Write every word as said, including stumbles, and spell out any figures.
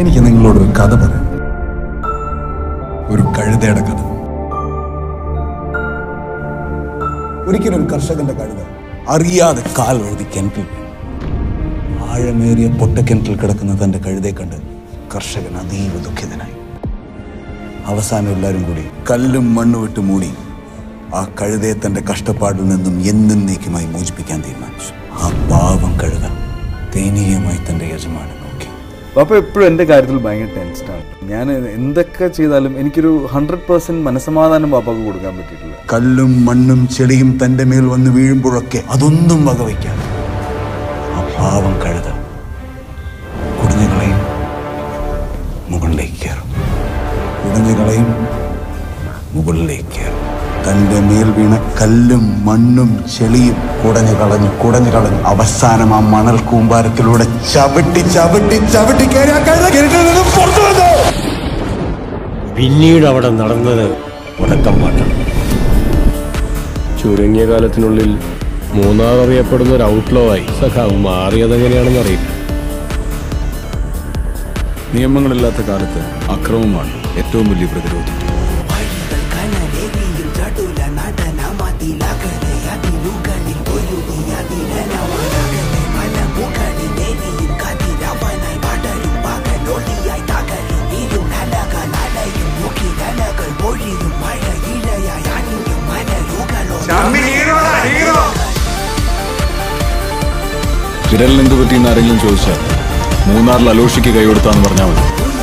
എനിക്ക് നിങ്ങളോടൊരു കഥ പറയാം. ഒരു കഴുതയുടെ കഥ. ഒരിക്കലും ഒരു കർഷകന്റെ കഴുത അറിയാതെ കാൽ വഴുതി കിണറ്റിൽ, ആഴമേറിയ പൊട്ടക്കിണറ്റിൽ കിടക്കുന്ന തന്റെ കഴുതയെ കണ്ട് കർഷകൻ അതീവ ദുഃഖിതനായി. അവസാനം എല്ലാവരും കൂടി കല്ലും മണ്ണും ഇട്ട് മൂടി ആ കഴുതയെ തന്റെ കഷ്ടപ്പാടിൽ നിന്നും എന്നേക്കുമായി മോചിപ്പിക്കാൻ തീരുമാനിച്ചു. ആ പാവം കഴുത ദയനീയമായി തന്റെ യജമാനെ നോക്കി. അപ്പൊ എപ്പോഴും എന്റെ കാര്യത്തിൽ ഭയങ്കര ടെൻഷനാണ്. ഞാൻ എന്തൊക്കെ ചെയ്താലും എനിക്കൊരു ഹൺഡ്രഡ് പെർസെന്റ് മനസ്സമാധാനം പാപ്പാക്ക് കൊടുക്കാൻ പറ്റിയിട്ടില്ല. കല്ലും മണ്ണും ചെളിയും തന്റെ മേൽ വന്ന് വീഴുമ്പോഴൊക്കെ അതൊന്നും വകവയ്ക്കാതെ ആ പാവം കഴുത കുടഞ്ഞുകളെയും മുകളിലേക്ക് കയറും. കുടഞ്ഞുകളെയും മുകളിലേക്ക് കയറും. തൻ്റെ മേൽ വീണ കല്ലും മണ്ണും ചെളിയും കുടഞ്ഞു കളഞ്ഞു കുടഞ്ഞു കളഞ്ഞു അവസാനം ആ മണൽ കൂമ്പാരത്തിലൂടെ ചവിട്ടി ചവിട്ടി ചവിട്ടി പിന്നീട് അവിടെ നടന്നത് ഉണക്കം പാട്ടാണ്. ചുരുങ്ങിയ കാലത്തിനുള്ളിൽ മൂന്നാർ അറിയപ്പെടുന്ന ഒരു ഔട്ട്ലോ ആയി സഖാവ് മാറിയതെങ്ങനെയാണെന്ന് അറിയില്ല. നിയമങ്ങളില്ലാത്ത കാലത്ത് അക്രമമാണ് ഏറ്റവും വലിയ പ്രതിരോധം. വിരലിനെന്ത് പറ്റിയെന്ന് ആരെങ്കിലും ചോദിച്ചാൽ മൂന്നാറിൽ അലോഷിക്ക് കൈ കൊടുത്താന്ന് പറഞ്ഞാൽ മതി.